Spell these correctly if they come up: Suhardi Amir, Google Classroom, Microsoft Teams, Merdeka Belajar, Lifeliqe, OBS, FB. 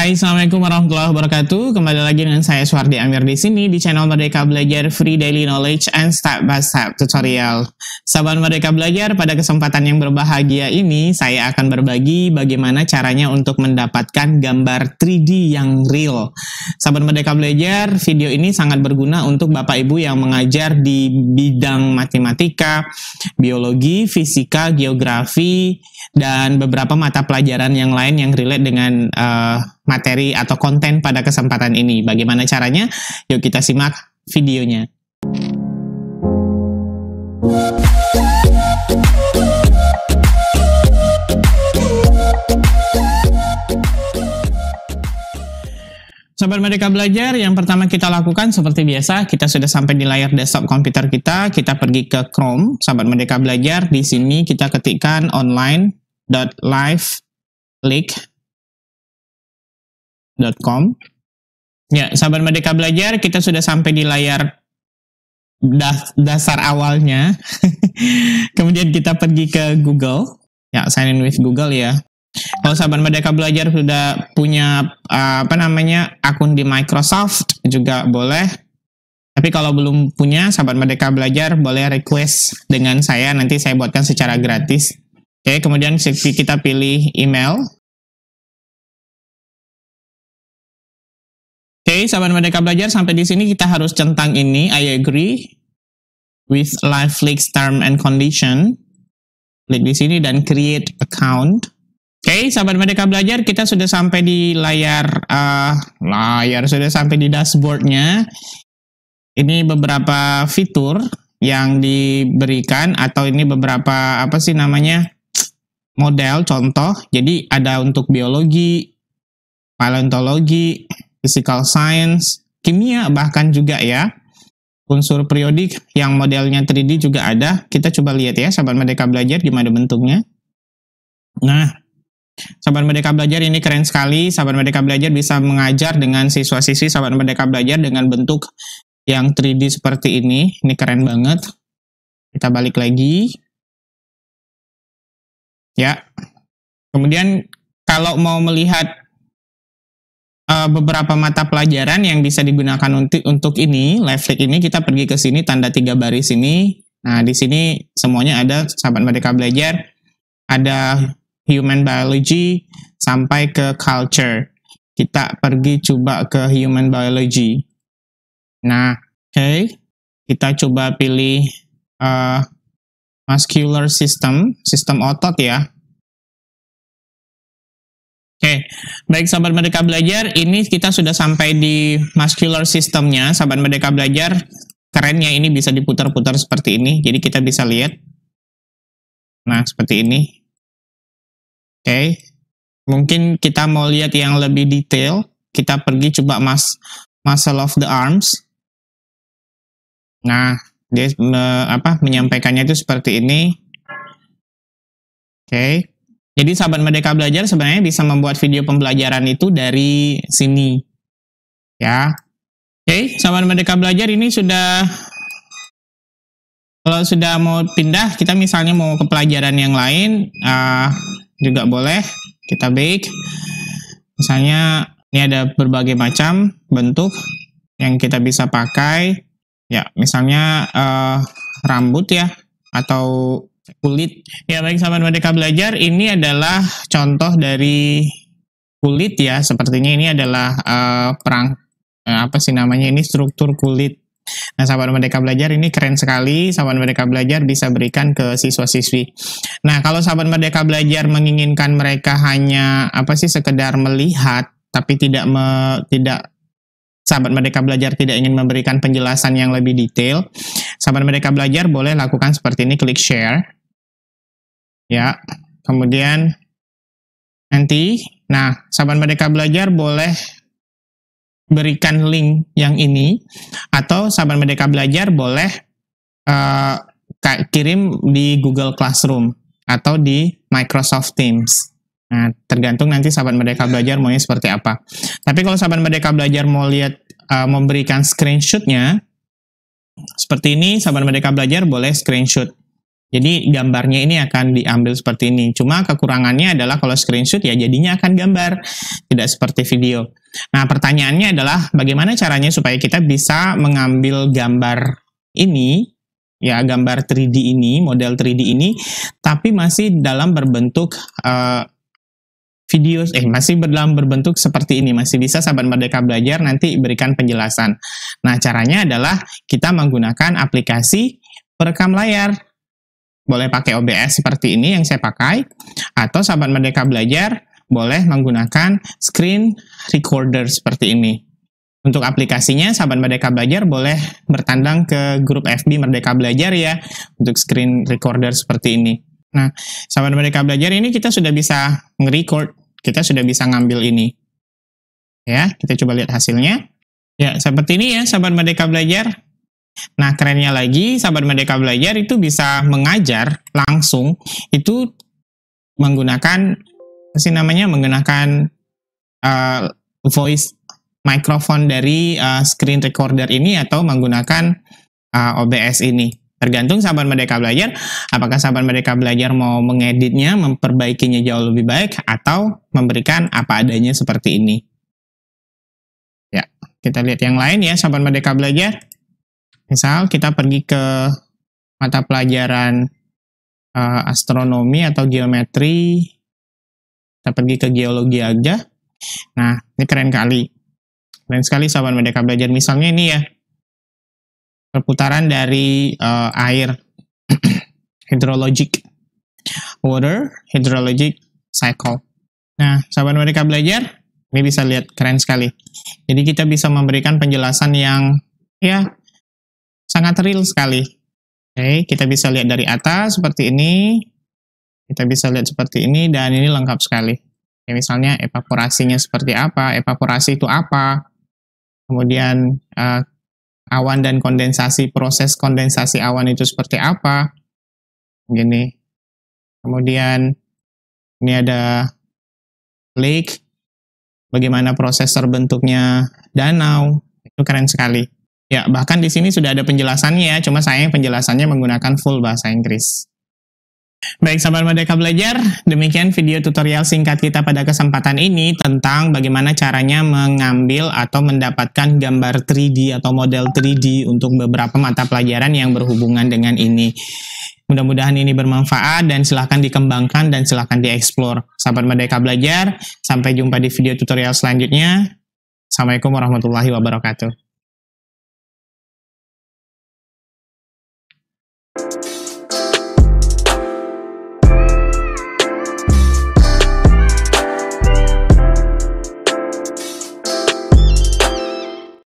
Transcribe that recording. Hai, Assalamualaikum warahmatullahi wabarakatuh. Kembali lagi dengan saya Suhardi Amir di sini di channel Merdeka Belajar Free Daily Knowledge and Step by Step Tutorial. Sahabat Merdeka Belajar, pada kesempatan yang berbahagia ini saya akan berbagi bagaimana caranya untuk mendapatkan gambar 3D yang real. Sahabat Merdeka Belajar, video ini sangat berguna untuk Bapak Ibu yang mengajar di bidang matematika, biologi, fisika, geografi, dan beberapa mata pelajaran yang lain yang relate dengan materi atau konten pada kesempatan ini. Bagaimana caranya? Yuk kita simak videonya. Sahabat Merdeka Belajar, yang pertama kita lakukan seperti biasa, kita sudah sampai di layar desktop komputer kita, kita pergi ke Chrome. Sahabat Merdeka Belajar, di sini kita ketikkan online.lifeliqe.com. Ya, Sahabat Merdeka Belajar, kita sudah sampai di layar dasar awalnya. Kemudian kita pergi ke Google. Ya, sign in with Google ya. Kalau Sahabat Merdeka Belajar sudah punya akun di Microsoft juga boleh. Tapi kalau belum punya, Sahabat Merdeka Belajar boleh request dengan saya, nanti saya buatkan secara gratis. Oke, kemudian kita pilih email. Oke, Sahabat Merdeka Belajar, sampai di sini kita harus centang ini, I agree with Lifeliqe's term and condition. Klik di sini dan create account. Oke, Sahabat Merdeka Belajar, kita sudah sampai di layar dashboardnya. Ini beberapa fitur yang diberikan, atau ini beberapa model contoh. Jadi ada untuk biologi, paleontologi, physical science, kimia, bahkan juga ya unsur periodik yang modelnya 3D juga ada. Kita coba lihat ya, Sahabat Merdeka Belajar, gimana bentuknya. Nah, Sahabat Merdeka Belajar, ini keren sekali. Sahabat Merdeka Belajar bisa mengajar dengan siswa-siswi Sahabat Merdeka Belajar dengan bentuk yang 3D seperti ini. Ini keren banget. Kita balik lagi. Ya. Kemudian kalau mau melihat beberapa mata pelajaran yang bisa digunakan untuk ini, Lifeliqe ini, kita pergi ke sini, tanda 3 baris ini. Nah, di sini semuanya ada, Sahabat Merdeka Belajar. Ada Human Biology sampai ke Culture. Kita pergi coba ke Human Biology. Nah, oke. Kita coba pilih Muscular System, sistem otot ya. Oke, baik Sahabat Merdeka Belajar, ini kita sudah sampai di Muscular System-nya. Sahabat Merdeka Belajar, kerennya ini bisa diputar-putar seperti ini. Jadi kita bisa lihat. Nah, seperti ini. Oke, mungkin kita mau lihat yang lebih detail. Kita pergi coba muscle of the arms. Nah, dia menyampaikannya itu seperti ini. Oke, jadi Sahabat Merdeka Belajar sebenarnya bisa membuat video pembelajaran itu dari sini, ya. Oke, Sahabat Merdeka Belajar ini sudah. Kalau sudah mau pindah, kita misalnya mau ke pelajaran yang lain. Juga boleh kita bake, misalnya ini ada berbagai macam bentuk yang kita bisa pakai ya, misalnya rambut ya atau kulit ya. Baik Sahabat Merdeka Belajar, ini adalah contoh dari kulit ya, sepertinya ini adalah struktur kulit. Nah, Sahabat Merdeka Belajar, ini keren sekali. Sahabat Merdeka Belajar bisa berikan ke siswa-siswi. Nah, kalau Sahabat Merdeka Belajar menginginkan mereka hanya sekedar melihat, tapi Sahabat Merdeka Belajar tidak ingin memberikan penjelasan yang lebih detail. Sahabat Merdeka Belajar boleh lakukan seperti ini, klik share. Ya, kemudian nanti, nah, Sahabat Merdeka Belajar boleh berikan link yang ini, atau Sahabat Merdeka Belajar boleh kirim di Google Classroom atau di Microsoft Teams. Nah, tergantung nanti Sahabat Merdeka Belajar maunya seperti apa. Tapi kalau Sahabat Merdeka Belajar mau lihat memberikan screenshotnya seperti ini, Sahabat Merdeka Belajar boleh screenshot. Jadi gambarnya ini akan diambil seperti ini. Cuma kekurangannya adalah kalau screenshot ya jadinya akan gambar, tidak seperti video. Nah, pertanyaannya adalah bagaimana caranya supaya kita bisa mengambil gambar ini, ya gambar 3D ini, model 3D ini, tapi masih dalam berbentuk video, masih dalam berbentuk seperti ini. Masih bisa sahabat Merdeka Belajar nanti berikan penjelasan. Nah, caranya adalah kita menggunakan aplikasi perekam layar. Boleh pakai OBS seperti ini yang saya pakai, atau sahabat Merdeka Belajar boleh menggunakan screen recorder seperti ini. Untuk aplikasinya, sahabat Merdeka Belajar boleh bertandang ke grup FB Merdeka Belajar ya, untuk screen recorder seperti ini. Nah, sahabat Merdeka Belajar ini kita sudah bisa nge-record, kita sudah bisa ngambil ini. Ya, kita coba lihat hasilnya. Ya, seperti ini ya, sahabat Merdeka Belajar. Nah, kerennya lagi, sahabat Merdeka Belajar itu bisa mengajar langsung itu menggunakan menggunakan voice microphone dari screen recorder ini atau menggunakan OBS ini. Tergantung sahabat Merdeka Belajar, apakah sahabat Merdeka Belajar mau mengeditnya, memperbaikinya jauh lebih baik, atau memberikan apa adanya seperti ini. Ya, kita lihat yang lain ya, sahabat Merdeka Belajar. Misal kita pergi ke mata pelajaran astronomi atau geometri, kita pergi ke geologi aja. Nah, ini keren sekali sahabat Merdeka Belajar. Misalnya ini ya, perputaran dari air, hydrologic water, hydrologic cycle. Nah, sahabat Merdeka Belajar, ini bisa lihat keren sekali. Jadi kita bisa memberikan penjelasan yang ya sangat real sekali. Oke, kita bisa lihat dari atas seperti ini. Kita bisa lihat seperti ini, dan ini lengkap sekali. Ya, misalnya evaporasinya seperti apa, evaporasi itu apa, kemudian awan dan kondensasi, proses kondensasi awan itu seperti apa. Begini. Kemudian ini ada lake, bagaimana proses terbentuknya danau, itu keren sekali. Ya, bahkan di sini sudah ada penjelasannya ya, cuma sayang penjelasannya menggunakan full bahasa Inggris. Baik, sahabat Merdeka Belajar, demikian video tutorial singkat kita pada kesempatan ini tentang bagaimana caranya mengambil atau mendapatkan gambar 3D atau model 3D untuk beberapa mata pelajaran yang berhubungan dengan ini. Mudah-mudahan ini bermanfaat dan silahkan dikembangkan dan silahkan dieksplor. Sahabat Merdeka Belajar, sampai jumpa di video tutorial selanjutnya. Assalamualaikum warahmatullahi wabarakatuh.